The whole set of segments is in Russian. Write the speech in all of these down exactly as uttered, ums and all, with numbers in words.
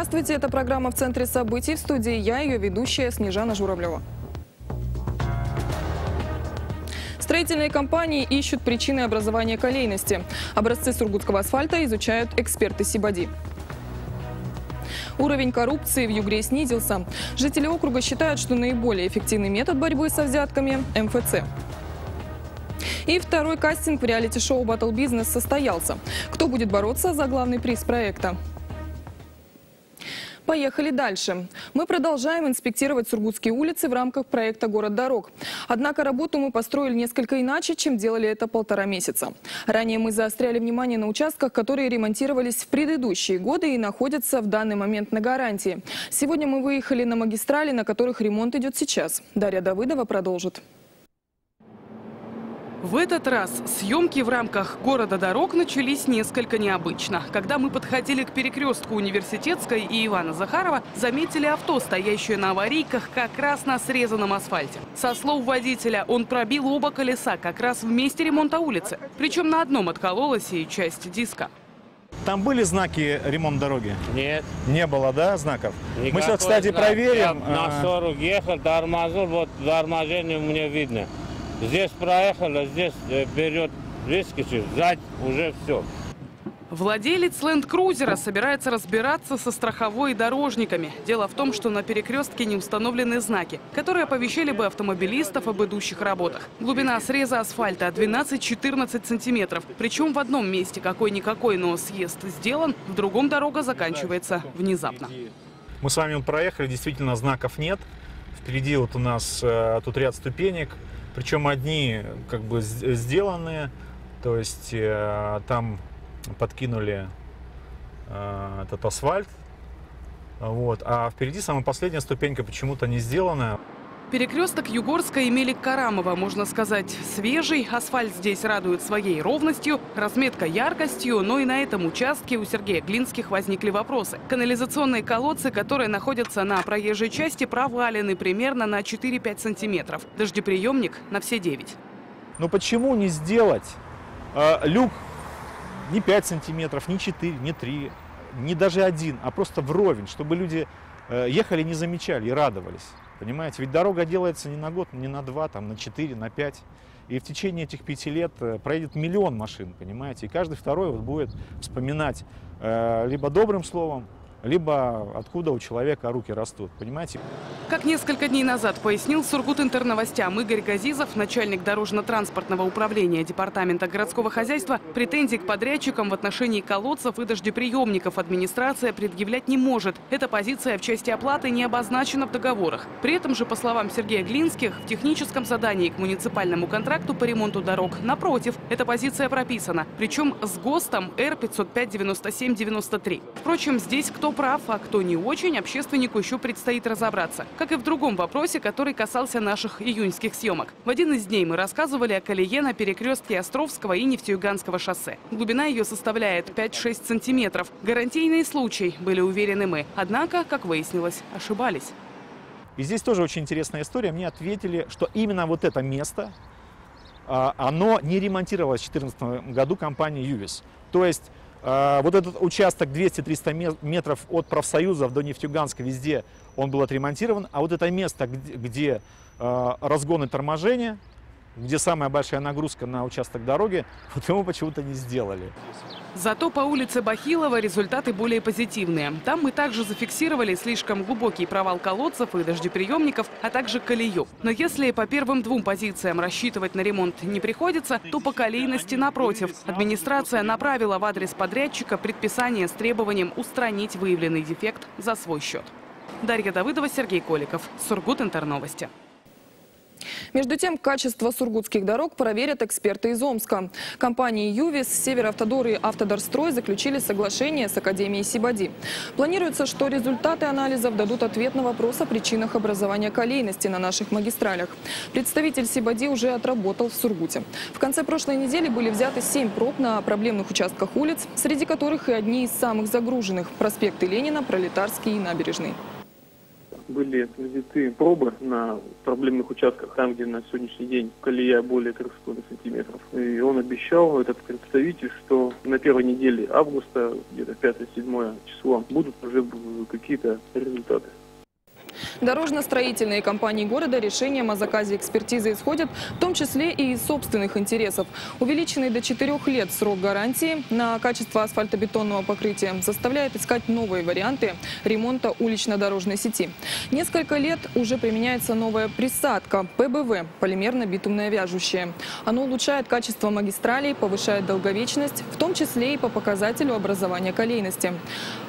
Здравствуйте, это программа «В центре событий». В студии я, ее ведущая Снежана Журавлева. Строительные компании ищут причины образования колейности. Образцы сургутского асфальта изучают эксперты СибАДИ. Уровень коррупции в Югре снизился. Жители округа считают, что наиболее эффективный метод борьбы со взятками – эм эф цэ. И второй кастинг в реалити-шоу «Баттл Бизнес» состоялся. Кто будет бороться за главный приз проекта? Поехали дальше. Мы продолжаем инспектировать сургутские улицы в рамках проекта «Город дорог». Однако работу мы построили несколько иначе, чем делали это полтора месяца. Ранее мы заостряли внимание на участках, которые ремонтировались в предыдущие годы и находятся в данный момент на гарантии. Сегодня мы выехали на магистрали, на которых ремонт идет сейчас. Дарья Давыдова продолжит. В этот раз съемки в рамках «Города дорог» начались несколько необычно. Когда мы подходили к перекрестку Университетской и Ивана Захарова, заметили авто, стоящее на аварийках как раз на срезанном асфальте. Со слов водителя, он пробил оба колеса как раз в месте ремонта улицы. Причем на одном откололась и часть диска. Там были знаки «Ремонт дороги»? Нет. Не было, да, знаков? Никакой. Мы сейчас, кстати, знак. Проверим. Я на сорок ехал, тормозил, вот торможение мне видно. Здесь проехала, здесь вперед выскочишь, сзади уже все. Владелец ленд-крузера собирается разбираться со страховой и дорожниками. Дело в том, что на перекрестке не установлены знаки, которые оповещали бы автомобилистов об идущих работах. Глубина среза асфальта двенадцать-четырнадцать сантиметров. Причем в одном месте какой-никакой, но съезд сделан, в другом дорога заканчивается внезапно. Мы с вами проехали, действительно знаков нет. Впереди вот у нас тут ряд ступенек. Причем одни как бы сделаны, то есть э, там подкинули э, этот асфальт, вот, а впереди самая последняя ступенька почему-то не сделана. Перекресток Югорска имели Карамова, можно сказать, свежий. Асфальт здесь радует своей ровностью, разметка яркостью, но и на этом участке у Сергея Глинских возникли вопросы. Канализационные колодцы, которые находятся на проезжей части, провалены примерно на четыре-пять сантиметров. Дождеприемник на все девять. Но почему не сделать э, люк не пять сантиметров, не четыре, не три, не даже один, а просто вровень, чтобы люди э, ехали, не замечали и радовались? Понимаете, ведь дорога делается не на год, не на два, там, на четыре, на пять. И в течение этих пяти лет проедет миллион машин, понимаете. И каждый второй вот будет вспоминать э, либо добрым словом, либо откуда у человека руки растут, понимаете. Как несколько дней назад пояснил Сургутинтерновостям Игорь Газизов, начальник дорожно-транспортного управления Департамента городского хозяйства, претензий к подрядчикам в отношении колодцев и дождеприемников администрация предъявлять не может. Эта позиция в части оплаты не обозначена в договорах. При этом же, по словам Сергея Глинских, в техническом задании к муниципальному контракту по ремонту дорог, напротив, эта позиция прописана, причем с ГОСТом Р пятьсот пять девяносто семь девяносто три. Впрочем, здесь кто прав, а кто не очень, общественнику еще предстоит разобраться. Как и в другом вопросе, который касался наших июньских съемок. В один из дней мы рассказывали о колее на перекрестке Островского и Нефтеюганского шоссе. Глубина ее составляет пять-шесть сантиметров. Гарантийный случай, были уверены мы. Однако, как выяснилось, ошибались. И здесь тоже очень интересная история. Мне ответили, что именно вот это место, оно не ремонтировалось в две тысячи четырнадцатом году компанией «Ювис». То есть вот этот участок двести-триста метров от профсоюзов до Нефтеюганска, везде он был отремонтирован. А вот это место, где, где э, разгон и торможение, где самая большая нагрузка на участок дороги, вот его почему-то не сделали. Зато по улице Бахилова результаты более позитивные. Там мы также зафиксировали слишком глубокий провал колодцев и дождеприемников, а также колею. Но если по первым двум позициям рассчитывать на ремонт не приходится, то по колейности напротив. Администрация направила в адрес подрядчика предписание с требованием устранить выявленный дефект за свой счет. Дарья Давыдова, Сергей Коликов, Сургутинтерновости. Между тем, качество сургутских дорог проверят эксперты из Омска. Компании «Ювис», «Североавтодор» и «Автодорстрой» заключили соглашение с Академией СибАДИ. Планируется, что результаты анализов дадут ответ на вопрос о причинах образования колейности на наших магистралях. Представитель СибАДИ уже отработал в Сургуте. В конце прошлой недели были взяты семь проб на проблемных участках улиц, среди которых и одни из самых загруженных – проспекты Ленина, Пролетарский и Набережный. были взяты пробы на проблемных участках, там, где на сегодняшний день колея более трёхсот сантиметров. И он обещал, этот представитель, что на первой неделе августа, где-то пятое-седьмое число, будут уже какие-то результаты. Дорожно-строительные компании города решением о заказе экспертизы исходят, в том числе и из собственных интересов. Увеличенный до четырёх лет срок гарантии на качество асфальтобетонного покрытия заставляет искать новые варианты ремонта улично-дорожной сети. Несколько лет уже применяется новая присадка П Б В – полимерно-битумное вяжущее. Оно улучшает качество магистралей, повышает долговечность, в том числе и по показателю образования колейности.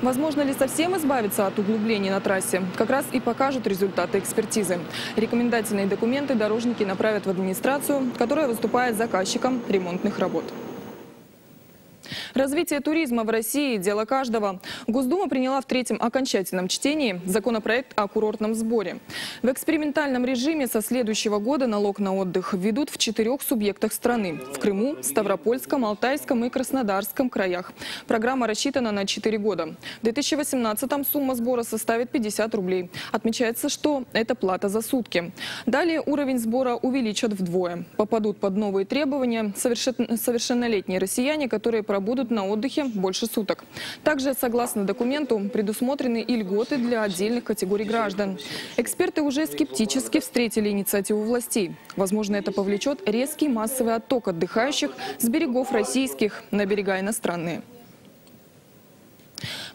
Возможно ли совсем избавиться от углублений на трассе? Как раз и покажут результаты экспертизы. Рекомендательные документы дорожники направят в администрацию, которая выступает заказчиком ремонтных работ. Развитие туризма в России – дело каждого. Госдума приняла в третьем окончательном чтении законопроект о курортном сборе. В экспериментальном режиме со следующего года налог на отдых введут в четырех субъектах страны – в Крыму, Ставропольском, Алтайском и Краснодарском краях. Программа рассчитана на четыре года. В две тысячи восемнадцатом сумма сбора составит пятьдесят рублей. Отмечается, что это плата за сутки. Далее уровень сбора увеличат вдвое. Попадут под новые требования совершеннолетние россияне, которые пробудут на отдыхе больше суток. Также, согласно документу, предусмотрены и льготы для отдельных категорий граждан. Эксперты уже скептически встретили инициативу властей. Возможно, это повлечет резкий массовый отток отдыхающих с берегов российских на берега иностранные.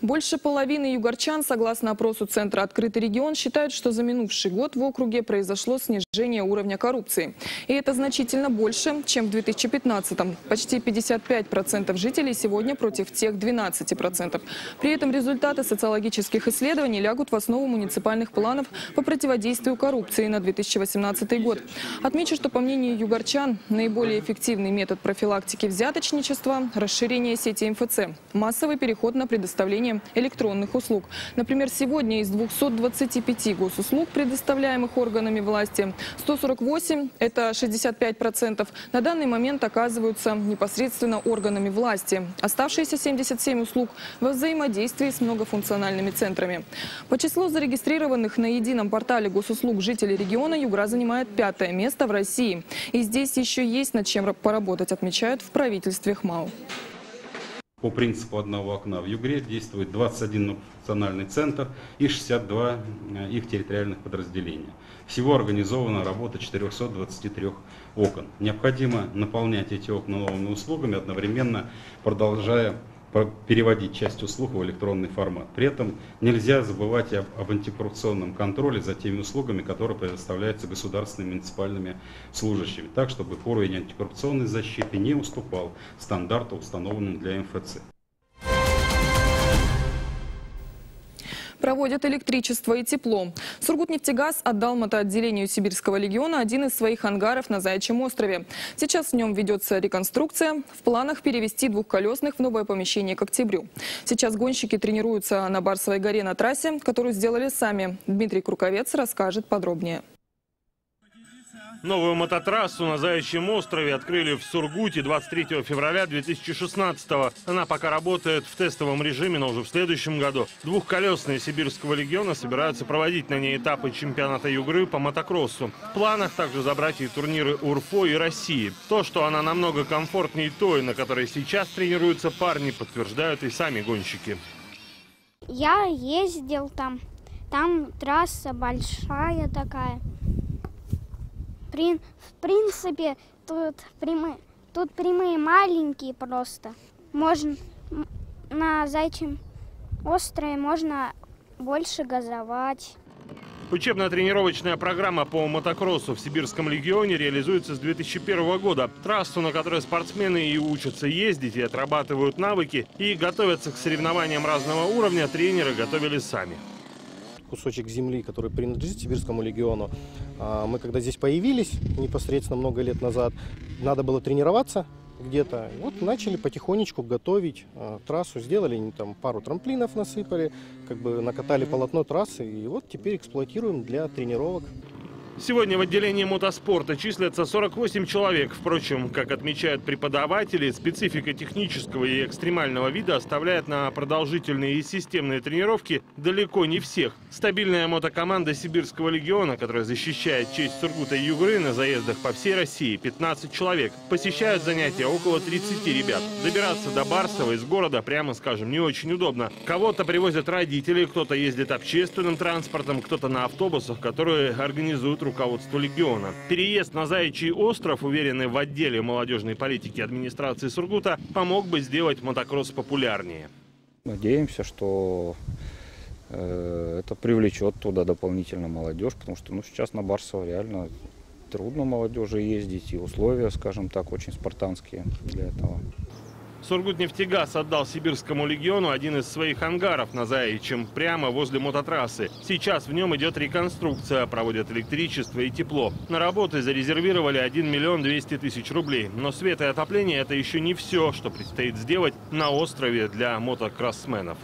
Больше половины югорчан, согласно опросу Центра «Открытый регион», считают, что за минувший год в округе произошло снижение уровня коррупции. И это значительно больше, чем в две тысячи пятнадцатом. Почти пятьдесят пять процентов жителей сегодня против тех двенадцати процентов. При этом результаты социологических исследований лягут в основу муниципальных планов по противодействию коррупции на две тысячи восемнадцатый год. Отмечу, что, по мнению югорчан, наиболее эффективный метод профилактики взяточничества – расширение сети М Ф Ц, массовый переход на предоставление электронных услуг. Например, сегодня из двухсот двадцати пяти госуслуг, предоставляемых органами власти, сто сорок восемь, это шестьдесят пять процентов, на данный момент оказываются непосредственно органами власти. Оставшиеся семьдесят семь услуг во взаимодействии с многофункциональными центрами. По числу зарегистрированных на едином портале госуслуг жителей региона Югра занимает пятое место в России. И здесь еще есть над чем поработать, отмечают в правительстве ХМАО. По принципу одного окна в Югре действует двадцать один функциональный центр и шестьдесят два их территориальных подразделения. Всего организована работа четырёхсот двадцати трёх окон. Необходимо наполнять эти окна новыми услугами, одновременно продолжая переводить часть услуг в электронный формат. При этом нельзя забывать и об, об антикоррупционном контроле за теми услугами, которые предоставляются государственными и муниципальными служащими, так, чтобы уровень антикоррупционной защиты не уступал стандарту, установленному для М Ф Ц. Проводят электричество и тепло. Сургутнефтегаз отдал мотоотделению Сибирского легиона один из своих ангаров на Заячьем острове. Сейчас в нем ведется реконструкция. В планах перевести двухколесных в новое помещение к октябрю. Сейчас гонщики тренируются на Барсовой горе на трассе, которую сделали сами. Дмитрий Круковец расскажет подробнее. Новую мототрассу на Заячьем острове открыли в Сургуте двадцать третьего февраля две тысячи шестнадцатого. Она пока работает в тестовом режиме, но уже в следующем году. Двухколесные Сибирского легиона собираются проводить на ней этапы чемпионата Югры по мотокроссу. В планах также забрать и турниры УРФО и России. То, что она намного комфортнее той, на которой сейчас тренируются парни, подтверждают и сами гонщики. Я ездил там. Там трасса большая такая. В принципе, тут прямые, тут прямые маленькие просто. Можно на Заячьем острове можно больше газовать. Учебно-тренировочная программа по мотокроссу в Сибирском легионе реализуется с две тысячи первого года. Трассу, на которой спортсмены и учатся ездить, и отрабатывают навыки, и готовятся к соревнованиям разного уровня, тренеры готовили сами. Кусочек земли, который принадлежит Сибирскому легиону. Мы когда здесь появились, непосредственно много лет назад, надо было тренироваться где-то. Вот начали потихонечку готовить трассу, сделали там пару трамплинов насыпали, как бы накатали полотно трассы, и вот теперь эксплуатируем для тренировок. Сегодня в отделении мотоспорта числятся сорок восемь человек. Впрочем, как отмечают преподаватели, специфика технического и экстремального вида оставляет на продолжительные и системные тренировки далеко не всех. Стабильная мотокоманда Сибирского легиона, которая защищает честь Сургута и Югры на заездах по всей России, пятнадцать человек. Посещают занятия около тридцати ребят. Добираться до Барсова из города, прямо скажем, не очень удобно. Кого-то привозят родители, кто-то ездит общественным транспортом, кто-то на автобусах, которые организуют руководство региона. Переезд на Заячий остров, уверены в отделе молодежной политики администрации Сургута, помог бы сделать мотокросс популярнее. Надеемся, что э, это привлечет туда дополнительно молодежь, потому что ну, сейчас на Барсово реально трудно молодежи ездить, и условия, скажем так, очень спартанские для этого. Сургутнефтегаз отдал Сибирскому легиону один из своих ангаров на Заячьем, прямо возле мототрассы. Сейчас в нем идет реконструкция, проводят электричество и тепло. На работы зарезервировали один миллион двести тысяч рублей. Но свет и отопление – это еще не все, что предстоит сделать на острове для мотокроссменов.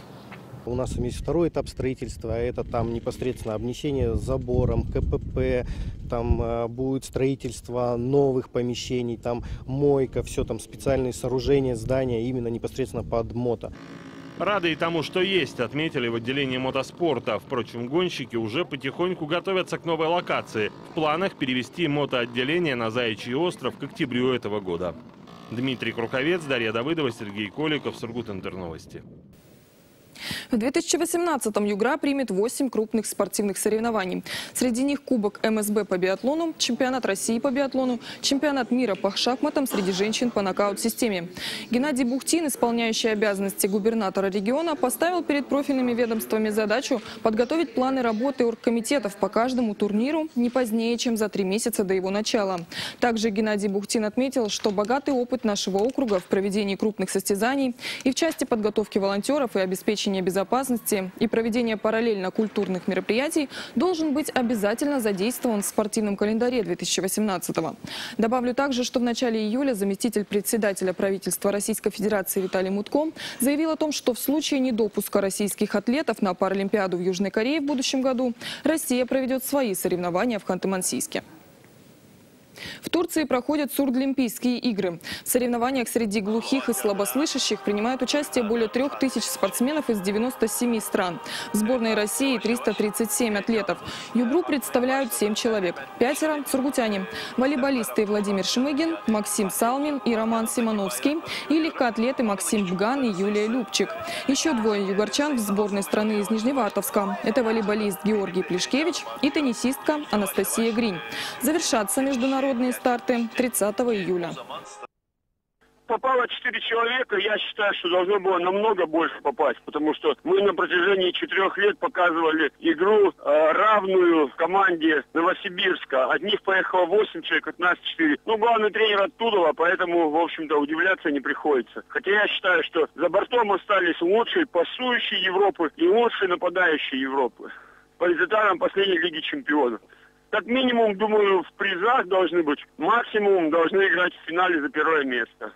У нас есть второй этап строительства, это там непосредственно обнесение забором, КПП, там будет строительство новых помещений, там мойка, все там специальные сооружения, здания именно непосредственно под мото. Рады и тому, что есть, отметили в отделении мотоспорта. Впрочем, гонщики уже потихоньку готовятся к новой локации. В планах перевести мотоотделение на Заячий остров к октябрю этого года. Дмитрий Круковец, Дарья Давыдова, Сергей Коликов, Сургутинтерновости. В две тысячи восемнадцатом Югра примет восемь крупных спортивных соревнований. Среди них Кубок МСБ по биатлону, Чемпионат России по биатлону, Чемпионат мира по шахматам среди женщин по нокаут-системе. Геннадий Бухтин, исполняющий обязанности губернатора региона, поставил перед профильными ведомствами задачу подготовить планы работы оргкомитетов по каждому турниру не позднее, чем за три месяца до его начала. Также Геннадий Бухтин отметил, что богатый опыт нашего округа в проведении крупных состязаний и в части подготовки волонтеров и обеспечения безопасности и проведение параллельно культурных мероприятий должен быть обязательно задействован в спортивном календаре две тысячи восемнадцатого. Добавлю также, что в начале июля заместитель председателя правительства Российской Федерации Виталий Мутко заявил о том, что в случае недопуска российских атлетов на Паралимпиаду в Южной Корее в будущем году Россия проведет свои соревнования в Ханты-Мансийске. В Турции проходят сурдлимпийские игры. В соревнованиях среди глухих и слабослышащих принимают участие более трех тысяч спортсменов из девяноста семи стран. В сборной России триста тридцать семь атлетов. Югру представляют семь человек. Пятеро – сургутяне. Волейболисты Владимир Шмыгин, Максим Салмин и Роман Симоновский. И легкоатлеты Максим Бган и Юлия Любчик. Еще двое югорчан в сборной страны из Нижневартовска. Это волейболист Георгий Плешкевич и теннисистка Анастасия Гринь. Завершатся международные старты тридцатого июля. Попало четыре человека. Я считаю, что должно было намного больше попасть, потому что мы на протяжении четырех лет показывали игру э, равную команде Новосибирска. От них поехало восемь человек, от нас четыре. Ну, главный тренер оттуда, поэтому, в общем-то, удивляться не приходится. Хотя я считаю, что за бортом остались лучшие пасующие Европы и лучшие нападающие Европы по результатам последней Лиги чемпионов. Как минимум, думаю, в призах должны быть. Максимум должны играть в финале за первое место.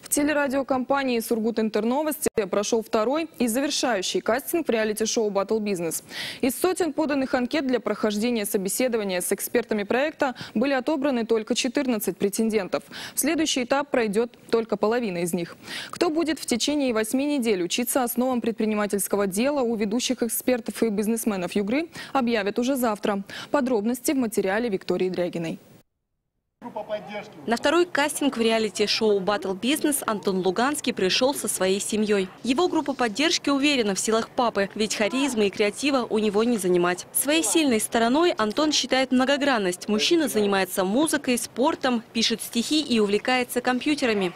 В телерадиокомпании «Сургутинтерновости» прошел второй и завершающий кастинг в реалити-шоу «Баттл Бизнес». Из сотен поданных анкет для прохождения собеседования с экспертами проекта были отобраны только четырнадцать претендентов. В следующий этап пройдет только половина из них. Кто будет в течение восьми недель учиться основам предпринимательского дела у ведущих экспертов и бизнесменов Югры, объявят уже завтра. Подробности в материале Виктории Дрягиной. На второй кастинг в реалити-шоу «Баттл Бизнес» Антон Луганский пришел со своей семьей. Его группа поддержки уверена в силах папы, ведь харизмы и креатива у него не занимать. Своей сильной стороной Антон считает многогранность. Мужчина занимается музыкой, спортом, пишет стихи и увлекается компьютерами.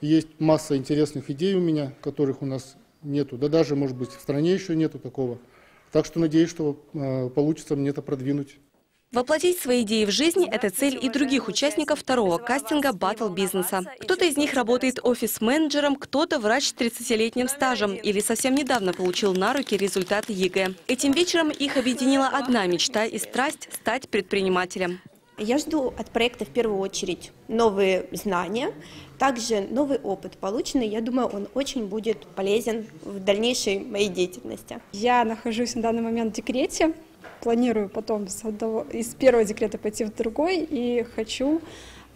Есть масса интересных идей у меня, которых у нас нету. Да даже, может быть, в стране еще нету такого. Так что надеюсь, что получится мне это продвинуть. Воплотить свои идеи в жизнь – это цель и других участников второго кастинга «Баттл Бизнеса». Кто-то из них работает офис-менеджером, кто-то врач с тридцатилетним стажем или совсем недавно получил на руки результаты ЕГЭ. Этим вечером их объединила одна мечта и страсть – стать предпринимателем. Я жду от проекта в первую очередь новые знания, также новый опыт полученный. Я думаю, он очень будет полезен в дальнейшей моей деятельности. Я нахожусь на данный момент в декрете. Планирую потом с одного, из первого декрета пойти в другой и хочу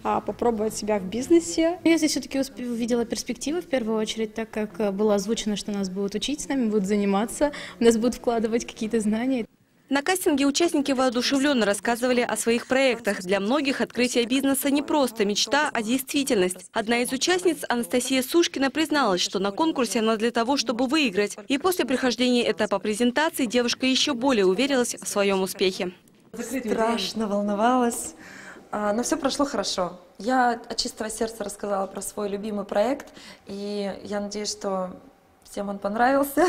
а, попробовать себя в бизнесе. Я здесь все-таки увидела перспективы в первую очередь, так как было озвучено, что нас будут учить, с нами будут заниматься, у нас будут вкладывать какие-то знания. На кастинге участники воодушевленно рассказывали о своих проектах. Для многих открытие бизнеса не просто мечта, а действительность. Одна из участниц, Анастасия Сушкина, призналась, что на конкурсе она для того, чтобы выиграть. И после прохождения этапа презентации девушка еще более уверилась в своем успехе. Страшно волновалась, но все прошло хорошо. Я от чистого сердца рассказала про свой любимый проект, и я надеюсь, что... всем он понравился.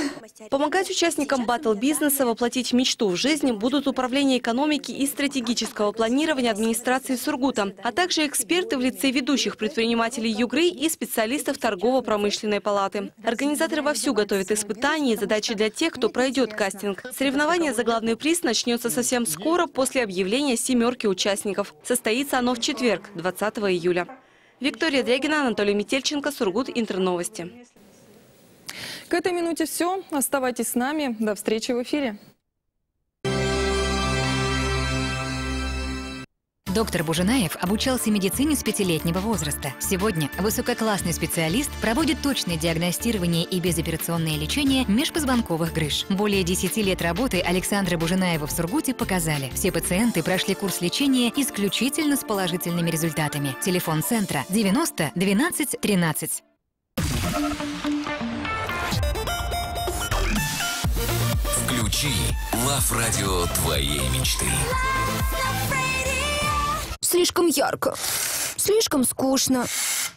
Помогать участникам баттл-бизнеса воплотить мечту в жизнь будут управление экономики и стратегического планирования администрации Сургута, а также эксперты в лице ведущих предпринимателей Югры и специалистов торгово-промышленной палаты. Организаторы вовсю готовят испытания и задачи для тех, кто пройдет кастинг. Соревнование за главный приз начнется совсем скоро после объявления семерки участников. Состоится оно в четверг, двадцатого июля. Виктория Дрягина, Анатолий Метельченко, Сургут, Интерновости. К этой минуте все. Оставайтесь с нами. До встречи в эфире. Доктор Бужинаев обучался медицине с пятилетнего возраста. Сегодня высококлассный специалист проводит точное диагностирование и безоперационное лечение межпозвонковых грыж. Более десяти лет работы Александра Бужинаева в Сургуте показали. Все пациенты прошли курс лечения исключительно с положительными результатами. Телефон центра девяносто двенадцать тринадцать. Включи Лав-радио твоей мечты. Слишком ярко, слишком скучно,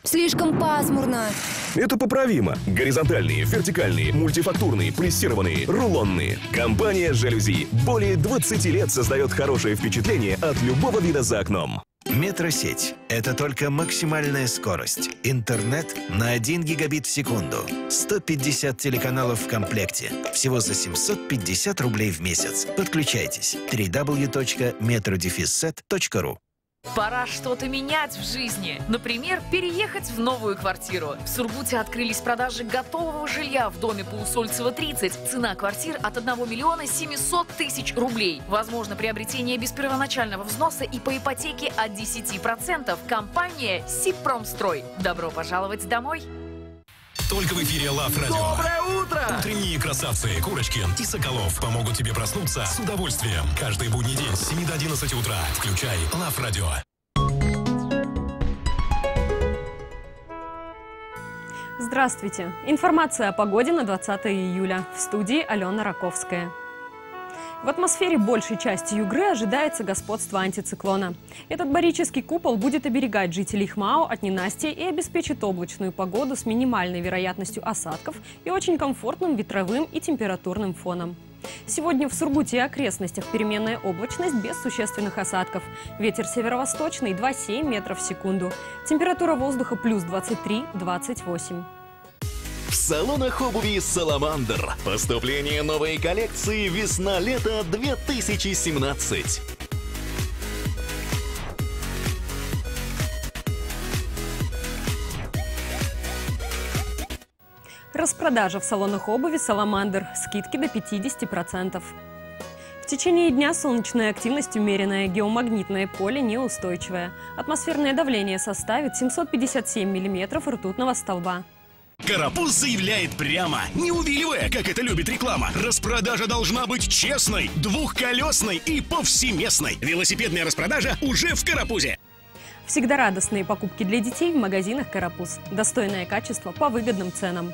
слишком пасмурно. Это поправимо. Горизонтальные, вертикальные, мультифактурные, прессированные, рулонные. Компания «Жалюзи» более двадцати лет создает хорошее впечатление от любого вида за окном. Метросеть – это только максимальная скорость. Интернет на один гигабит в секунду. сто пятьдесят телеканалов в комплекте. Всего за семьсот пятьдесят рублей в месяц. Подключайтесь. дабл ю дабл ю дабл ю точка метродефиссет точка ру. Пора что-то менять в жизни. Например, переехать в новую квартиру. В Сургуте открылись продажи готового жилья в доме по Усольцево тридцать. Цена квартир от одного миллиона семисот тысяч рублей. Возможно приобретение без первоначального взноса и по ипотеке от десяти процентов. Компания «Сибпромстрой». Добро пожаловать домой! Только в эфире Лав-радио. Доброе утро! Утренние красавцы Курочкин и Соколов помогут тебе проснуться с удовольствием. Каждый будний день с семи до одиннадцати утра. Включай Лав-радио. Здравствуйте. Информация о погоде на двадцатое июля. В студии Алена Раковская. В атмосфере большей части Югры ожидается господство антициклона. Этот барический купол будет оберегать жителей ХМАО от ненастья и обеспечит облачную погоду с минимальной вероятностью осадков и очень комфортным ветровым и температурным фоном. Сегодня в Сургуте и окрестностях переменная облачность без существенных осадков. Ветер северо-восточный два и семь метров в секунду. Температура воздуха плюс двадцать три — двадцать восемь. В салонах обуви «Саламандр» поступление новой коллекции «Весна-лето две тысячи семнадцать». Распродажа в салонах обуви «Саламандр». Скидки до пятидесяти процентов. В течение дня солнечная активность умеренная, геомагнитное поле неустойчивое. Атмосферное давление составит семьсот пятьдесят семь миллиметров ртутного столба. Карапуз заявляет прямо, не увиливая, как это любит реклама. Распродажа должна быть честной, двухколесной и повсеместной. Велосипедная распродажа уже в Карапузе. Всегда радостные покупки для детей в магазинах «Карапуз». Достойное качество по выгодным ценам.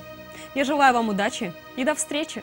Я желаю вам удачи и до встречи!